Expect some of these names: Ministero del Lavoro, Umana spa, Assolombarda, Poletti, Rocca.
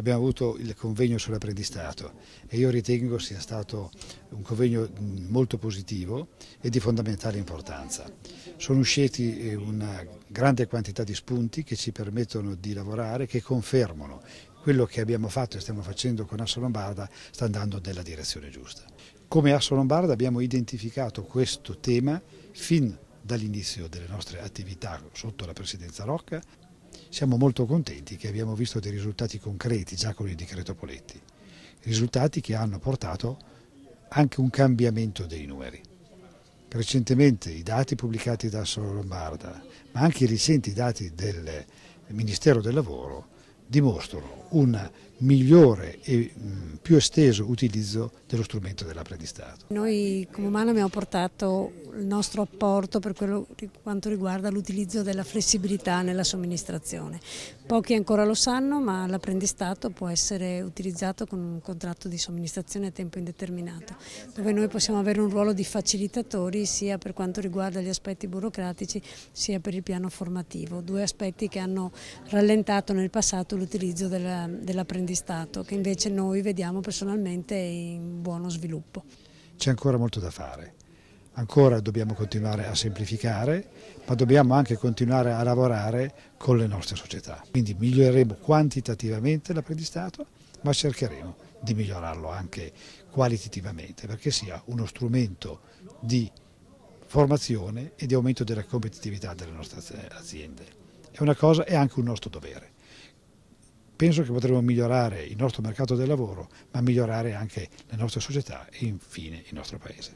abbiamo avuto il convegno sull'apprendistato e io ritengo sia stato un convegno molto positivo e di fondamentale importanza. Sono usciti una grande quantità di spunti che ci permettono di lavorare, che confermano quello che abbiamo fatto e stiamo facendo con Assolombarda sta andando nella direzione giusta. Come Assolombarda abbiamo identificato questo tema fin dall'inizio delle nostre attività sotto la presidenza Rocca. Siamo molto contenti che abbiamo visto dei risultati concreti già con il decreto Poletti, risultati che hanno portato anche un cambiamento dei numeri. Recentemente i dati pubblicati da Assolombarda, ma anche i recenti dati del Ministero del Lavoro, dimostrano un migliore e più esteso utilizzo dello strumento dell'apprendistato. Noi come Umana abbiamo portato il nostro apporto per quanto riguarda l'utilizzo della flessibilità nella somministrazione. Pochi ancora lo sanno, ma l'apprendistato può essere utilizzato con un contratto di somministrazione a tempo indeterminato, dove noi possiamo avere un ruolo di facilitatori sia per quanto riguarda gli aspetti burocratici sia per il piano formativo, due aspetti che hanno rallentato nel passato l'utilizzo dell'apprendistato, che invece noi vediamo personalmente in buono sviluppo. C'è ancora molto da fare, ancora dobbiamo continuare a semplificare, ma dobbiamo anche continuare a lavorare con le nostre società. Quindi miglioreremo quantitativamente l'apprendistato, ma cercheremo di migliorarlo anche qualitativamente, perché sia uno strumento di formazione e di aumento della competitività delle nostre aziende. È una cosa, è anche un nostro dovere. Penso che potremo migliorare il nostro mercato del lavoro, ma migliorare anche le nostre società e infine il nostro Paese.